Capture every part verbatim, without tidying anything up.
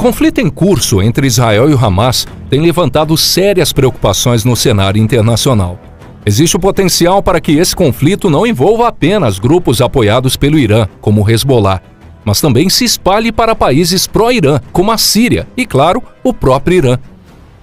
conflito em curso entre Israel e o Hamas tem levantado sérias preocupações no cenário internacional. Existe o potencial para que esse conflito não envolva apenas grupos apoiados pelo Irã, como o Hezbollah, mas também se espalhe para países pró-Irã, como a Síria e, claro, o próprio Irã.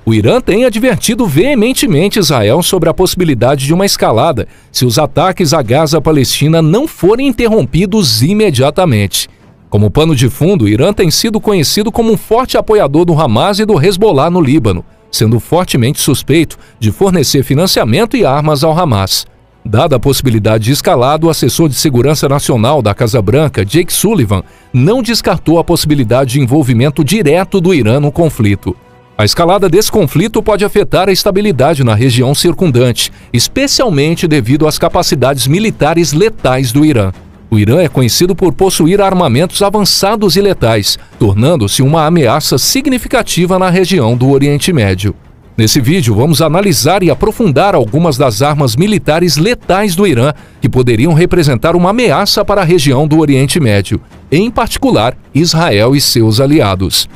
O Irã tem advertido veementemente Israel sobre a possibilidade de uma escalada se os ataques à Gaza-Palestina não forem interrompidos imediatamente. Como pano de fundo, o Irã tem sido conhecido como um forte apoiador do Hamas e do Hezbollah no Líbano, sendo fortemente suspeito de fornecer financiamento e armas ao Hamas. Dada a possibilidade de escalada, o assessor de segurança nacional da Casa Branca, Jake Sullivan, não descartou a possibilidade de envolvimento direto do Irã no conflito. A escalada desse conflito pode afetar a estabilidade na região circundante, especialmente devido às capacidades militares letais do Irã. O Irã é conhecido por possuir armamentos avançados e letais, tornando-se uma ameaça significativa na região do Oriente Médio. Nesse vídeo, vamos analisar e aprofundar algumas das armas militares letais do Irã que poderiam representar uma ameaça para a região do Oriente Médio, em particular Israel e seus aliados.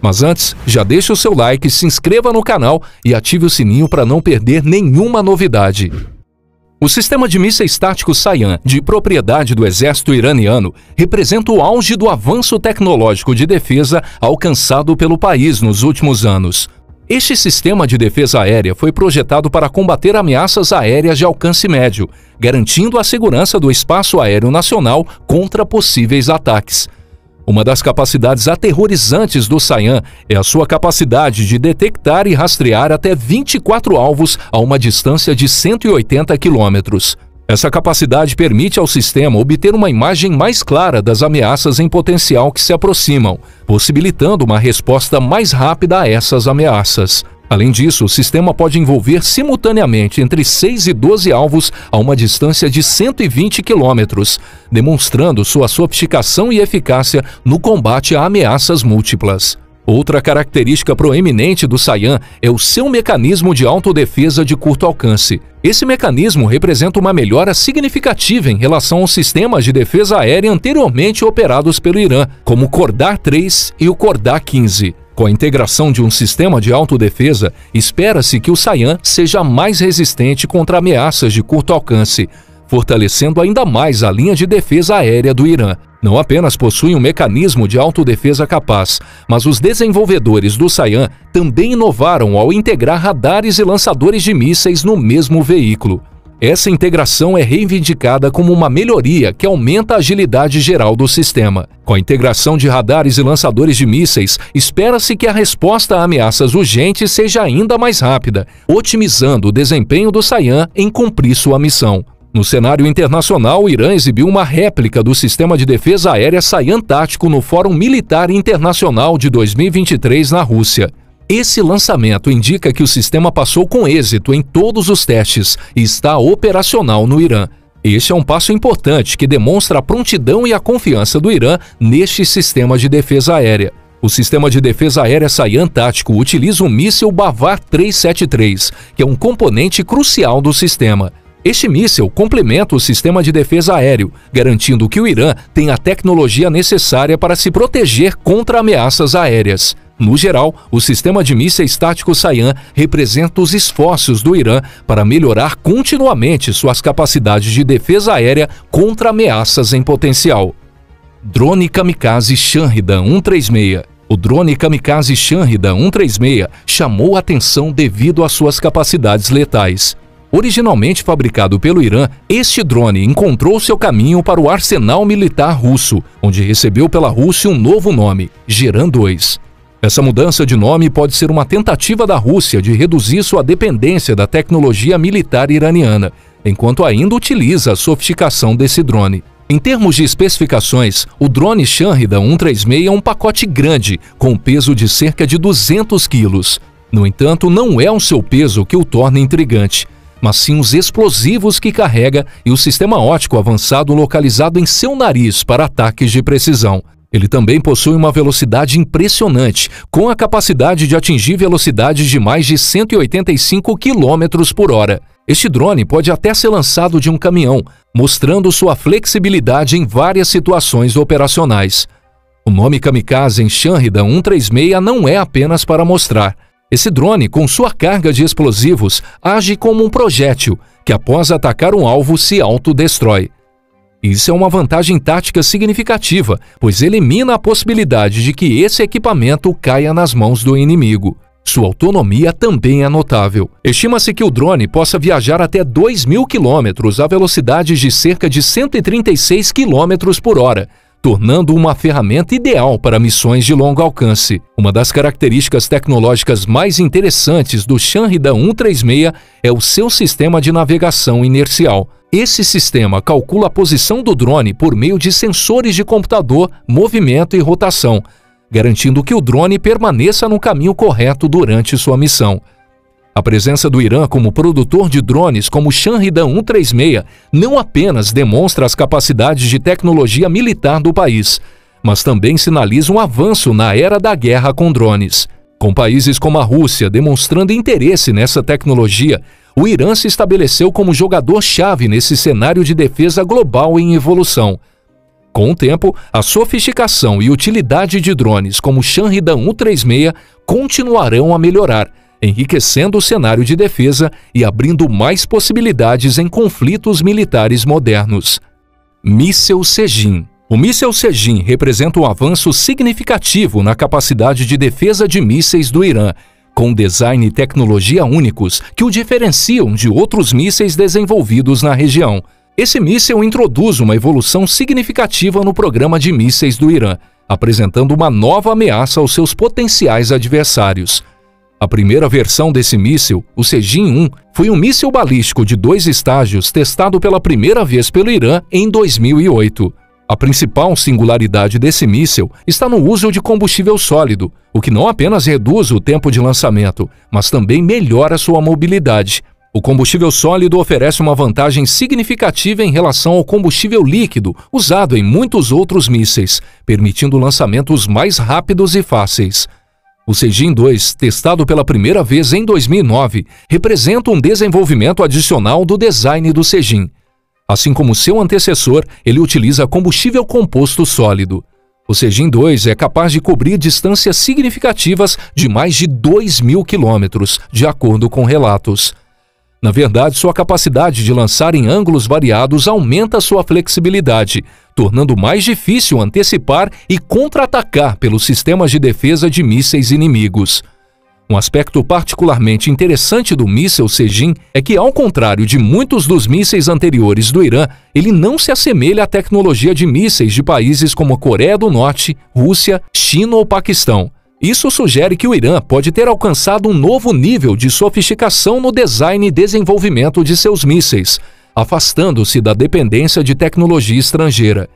Mas antes, já deixe o seu like, se inscreva no canal e ative o sininho para não perder nenhuma novidade. O sistema de mísseis táticos Sayan, de propriedade do exército iraniano, representa o auge do avanço tecnológico de defesa alcançado pelo país nos últimos anos. Este sistema de defesa aérea foi projetado para combater ameaças aéreas de alcance médio, garantindo a segurança do espaço aéreo nacional contra possíveis ataques. Uma das capacidades aterrorizantes do Sayan é a sua capacidade de detectar e rastrear até vinte e quatro alvos a uma distância de cento e oitenta quilômetros. Essa capacidade permite ao sistema obter uma imagem mais clara das ameaças em potencial que se aproximam, possibilitando uma resposta mais rápida a essas ameaças. Além disso, o sistema pode envolver simultaneamente entre seis e doze alvos a uma distância de cento e vinte quilômetros, demonstrando sua sofisticação e eficácia no combate a ameaças múltiplas. Outra característica proeminente do Sayan é o seu mecanismo de autodefesa de curto alcance. Esse mecanismo representa uma melhora significativa em relação aos sistemas de defesa aérea anteriormente operados pelo Irã, como o Qodsar três e o Qodsar quinze. Com a integração de um sistema de autodefesa, espera-se que o Sayan seja mais resistente contra ameaças de curto alcance, fortalecendo ainda mais a linha de defesa aérea do Irã. Não apenas possui um mecanismo de autodefesa capaz, mas os desenvolvedores do Sayan também inovaram ao integrar radares e lançadores de mísseis no mesmo veículo. Essa integração é reivindicada como uma melhoria que aumenta a agilidade geral do sistema. Com a integração de radares e lançadores de mísseis, espera-se que a resposta a ameaças urgentes seja ainda mais rápida, otimizando o desempenho do Sayan em cumprir sua missão. No cenário internacional, o Irã exibiu uma réplica do sistema de defesa aérea Sayan tático no Fórum Militar Internacional de dois mil e vinte e três na Rússia. Esse lançamento indica que o sistema passou com êxito em todos os testes e está operacional no Irã. Este é um passo importante que demonstra a prontidão e a confiança do Irã neste sistema de defesa aérea. O sistema de defesa aérea Sayan tático utiliza o míssil Bavar trezentos e setenta e três, que é um componente crucial do sistema. Este míssil complementa o sistema de defesa aéreo, garantindo que o Irã tem a tecnologia necessária para se proteger contra ameaças aéreas. No geral, o sistema de mísseis táticos Sayan representa os esforços do Irã para melhorar continuamente suas capacidades de defesa aérea contra ameaças em potencial. Drone kamikaze Shahed cento e trinta e seis. O drone kamikaze Shahed cento e trinta e seis chamou a atenção devido às suas capacidades letais. Originalmente fabricado pelo Irã, este drone encontrou seu caminho para o arsenal militar russo, onde recebeu pela Rússia um novo nome, Geran dois. Essa mudança de nome pode ser uma tentativa da Rússia de reduzir sua dependência da tecnologia militar iraniana, enquanto ainda utiliza a sofisticação desse drone. Em termos de especificações, o drone Shahed cento e trinta e seis é um pacote grande, com um peso de cerca de duzentos quilos. No entanto, não é o seu peso que o torna intrigante, mas sim os explosivos que carrega e o sistema óptico avançado localizado em seu nariz para ataques de precisão. Ele também possui uma velocidade impressionante, com a capacidade de atingir velocidades de mais de cento e oitenta e cinco quilômetros por hora. Este drone pode até ser lançado de um caminhão, mostrando sua flexibilidade em várias situações operacionais. O nome kamikaze em Shahed cento e trinta e seis não é apenas para mostrar. Esse drone, com sua carga de explosivos, age como um projétil, que após atacar um alvo se autodestrói. Isso é uma vantagem tática significativa, pois elimina a possibilidade de que esse equipamento caia nas mãos do inimigo. Sua autonomia também é notável. Estima-se que o drone possa viajar até dois mil quilômetros a velocidades de cerca de cento e trinta e seis quilômetros por hora, tornando uma ferramenta ideal para missões de longo alcance. Uma das características tecnológicas mais interessantes do Shahed cento e trinta e seis é o seu sistema de navegação inercial. Esse sistema calcula a posição do drone por meio de sensores de computador, movimento e rotação, garantindo que o drone permaneça no caminho correto durante sua missão. A presença do Irã como produtor de drones como o Shahed cento e trinta e seis não apenas demonstra as capacidades de tecnologia militar do país, mas também sinaliza um avanço na era da guerra com drones. Com países como a Rússia demonstrando interesse nessa tecnologia, o Irã se estabeleceu como jogador-chave nesse cenário de defesa global em evolução. Com o tempo, a sofisticação e utilidade de drones como o Shahed cento e trinta e seis continuarão a melhorar, enriquecendo o cenário de defesa e abrindo mais possibilidades em conflitos militares modernos. Míssel Sejin. O míssel Sejin representa um avanço significativo na capacidade de defesa de mísseis do Irã, com design e tecnologia únicos que o diferenciam de outros mísseis desenvolvidos na região. Esse míssel introduz uma evolução significativa no programa de mísseis do Irã, apresentando uma nova ameaça aos seus potenciais adversários. A primeira versão desse míssil, o Sejin um, foi um míssil balístico de dois estágios testado pela primeira vez pelo Irã em dois mil e oito. A principal singularidade desse míssil está no uso de combustível sólido, o que não apenas reduz o tempo de lançamento, mas também melhora sua mobilidade. O combustível sólido oferece uma vantagem significativa em relação ao combustível líquido usado em muitos outros mísseis, permitindo lançamentos mais rápidos e fáceis. O Sejin dois, testado pela primeira vez em dois mil e nove, representa um desenvolvimento adicional do design do Sejin. Assim como seu antecessor, ele utiliza combustível composto sólido. O Sejin dois é capaz de cobrir distâncias significativas de mais de dois mil quilômetros, de acordo com relatos. Na verdade, sua capacidade de lançar em ângulos variados aumenta sua flexibilidade, tornando mais difícil antecipar e contra-atacar pelos sistemas de defesa de mísseis inimigos. Um aspecto particularmente interessante do míssel Sejin é que, ao contrário de muitos dos mísseis anteriores do Irã, ele não se assemelha à tecnologia de mísseis de países como a Coreia do Norte, Rússia, China ou Paquistão. Isso sugere que o Irã pode ter alcançado um novo nível de sofisticação no design e desenvolvimento de seus mísseis, afastando-se da dependência de tecnologia estrangeira.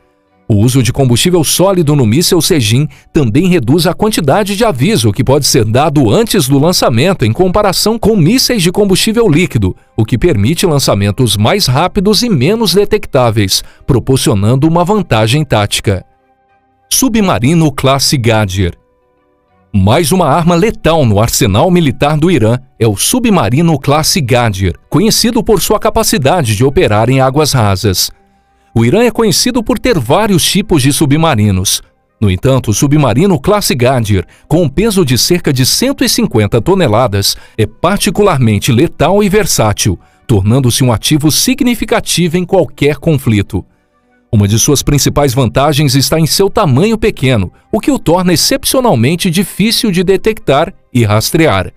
O uso de combustível sólido no míssel Sejin também reduz a quantidade de aviso que pode ser dado antes do lançamento em comparação com mísseis de combustível líquido, o que permite lançamentos mais rápidos e menos detectáveis, proporcionando uma vantagem tática. Submarino classe Qader. Mais uma arma letal no arsenal militar do Irã é o submarino classe Qader, conhecido por sua capacidade de operar em águas rasas. O Irã é conhecido por ter vários tipos de submarinos. No entanto, o submarino classe Qader, com um peso de cerca de cento e cinquenta toneladas, é particularmente letal e versátil, tornando-se um ativo significativo em qualquer conflito. Uma de suas principais vantagens está em seu tamanho pequeno, o que o torna excepcionalmente difícil de detectar e rastrear.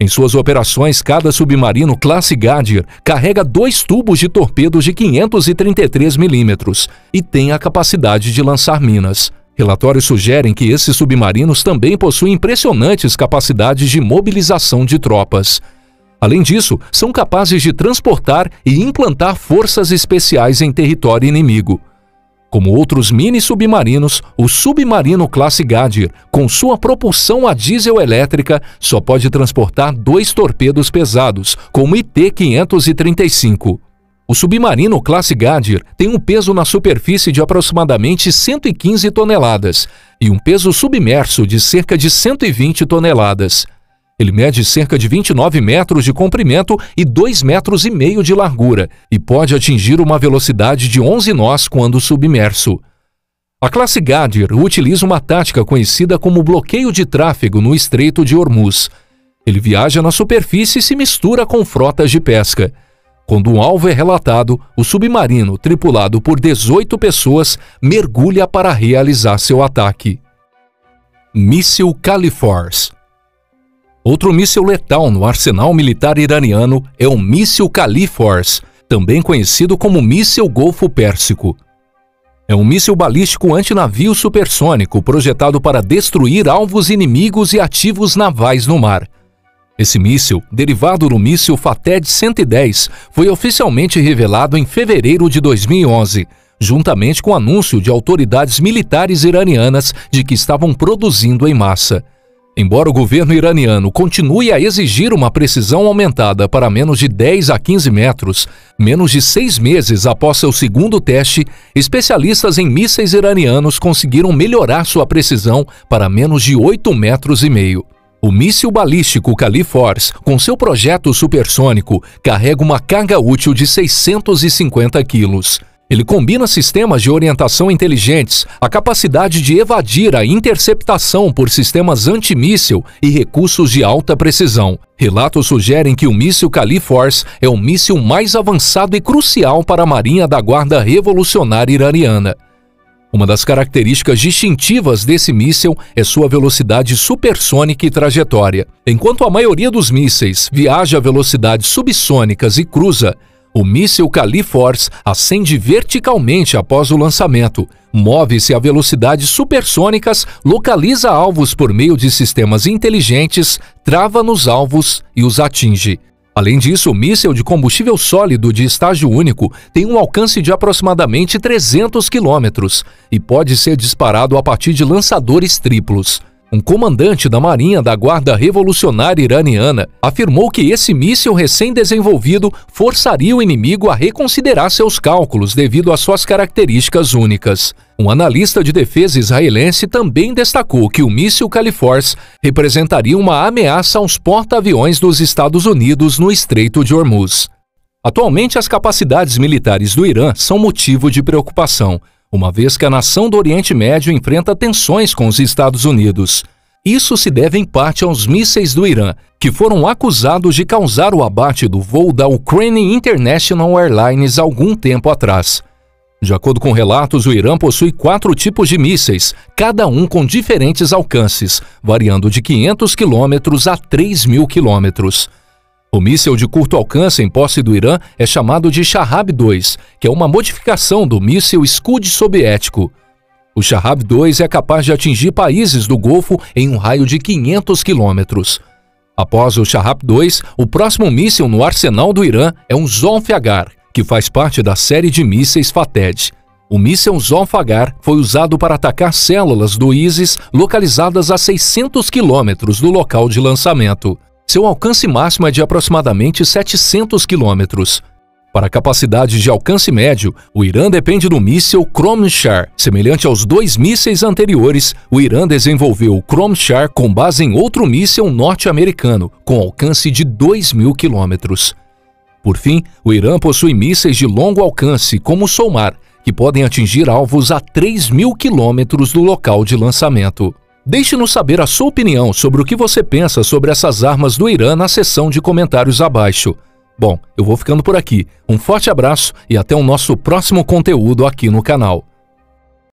Em suas operações, cada submarino classe Qader carrega dois tubos de torpedos de quinhentos e trinta e três milímetros e tem a capacidade de lançar minas. Relatórios sugerem que esses submarinos também possuem impressionantes capacidades de mobilização de tropas. Além disso, são capazes de transportar e implantar forças especiais em território inimigo. Como outros mini-submarinos, o submarino classe Qader, com sua propulsão a diesel elétrica, só pode transportar dois torpedos pesados, como o I T quinhentos e trinta e cinco. O submarino classe Qader tem um peso na superfície de aproximadamente cento e quinze toneladas e um peso submerso de cerca de cento e vinte toneladas. Ele mede cerca de vinte e nove metros de comprimento e dois metros e meio de largura e pode atingir uma velocidade de onze nós quando submerso. A classe Qader utiliza uma tática conhecida como bloqueio de tráfego no Estreito de Hormuz. Ele viaja na superfície e se mistura com frotas de pesca. Quando um alvo é relatado, o submarino, tripulado por dezoito pessoas, mergulha para realizar seu ataque. Míssil Khalij Fars. Outro míssil letal no arsenal militar iraniano é o míssil Khalij Fars, também conhecido como míssil Golfo Pérsico. É um míssil balístico antinavio supersônico projetado para destruir alvos inimigos e ativos navais no mar. Esse míssil, derivado do míssil Fateh cento e dez, foi oficialmente revelado em fevereiro de dois mil e onze, juntamente com o anúncio de autoridades militares iranianas de que estavam produzindo em massa. Embora o governo iraniano continue a exigir uma precisão aumentada para menos de dez a quinze metros, menos de seis meses após seu segundo teste, especialistas em mísseis iranianos conseguiram melhorar sua precisão para menos de oito metros e meio. O míssil balístico Khalij Fars, com seu projeto supersônico, carrega uma carga útil de seiscentos e cinquenta quilos. Ele combina sistemas de orientação inteligentes, a capacidade de evadir a interceptação por sistemas antimíssil e recursos de alta precisão. Relatos sugerem que o míssil Khalij Fars é o míssil mais avançado e crucial para a Marinha da Guarda Revolucionária Iraniana. Uma das características distintivas desse míssil é sua velocidade supersônica e trajetória. Enquanto a maioria dos mísseis viaja a velocidades subsônicas e cruza, o míssil Khalij Fars ascende verticalmente após o lançamento, move-se a velocidades supersônicas, localiza alvos por meio de sistemas inteligentes, trava nos alvos e os atinge. Além disso, o míssil de combustível sólido de estágio único tem um alcance de aproximadamente trezentos quilômetros e pode ser disparado a partir de lançadores triplos. Um comandante da Marinha da Guarda Revolucionária Iraniana afirmou que esse míssil recém-desenvolvido forçaria o inimigo a reconsiderar seus cálculos devido às suas características únicas. Um analista de defesa israelense também destacou que o míssil Khalij Fars representaria uma ameaça aos porta-aviões dos Estados Unidos no Estreito de Hormuz. Atualmente, as capacidades militares do Irã são motivo de preocupação, uma vez que a nação do Oriente Médio enfrenta tensões com os Estados Unidos. Isso se deve em parte aos mísseis do Irã, que foram acusados de causar o abate do voo da Ukrainian International Airlines algum tempo atrás. De acordo com relatos, o Irã possui quatro tipos de mísseis, cada um com diferentes alcances, variando de quinhentos quilômetros a três mil quilômetros. O míssil de curto alcance em posse do Irã é chamado de Shahab dois, que é uma modificação do míssil Scud soviético. O Shahab dois é capaz de atingir países do Golfo em um raio de quinhentos quilômetros. Após o Shahab dois, o próximo míssil no arsenal do Irã é um Zolfaghar, que faz parte da série de mísseis Fateh. O míssil Zolfaghar foi usado para atacar células do ISIS localizadas a seiscentos quilômetros do local de lançamento. Seu alcance máximo é de aproximadamente setecentos quilômetros. Para capacidade de alcance médio, o Irã depende do míssil Khorramshahr. Semelhante aos dois mísseis anteriores, o Irã desenvolveu o Khorramshahr com base em outro míssil norte-americano, com alcance de dois mil quilômetros. Por fim, o Irã possui mísseis de longo alcance, como o Solmar, que podem atingir alvos a três mil quilômetros do local de lançamento. Deixe-nos saber a sua opinião sobre o que você pensa sobre essas armas do Irã na seção de comentários abaixo. Bom, eu vou ficando por aqui. Um forte abraço e até o nosso próximo conteúdo aqui no canal.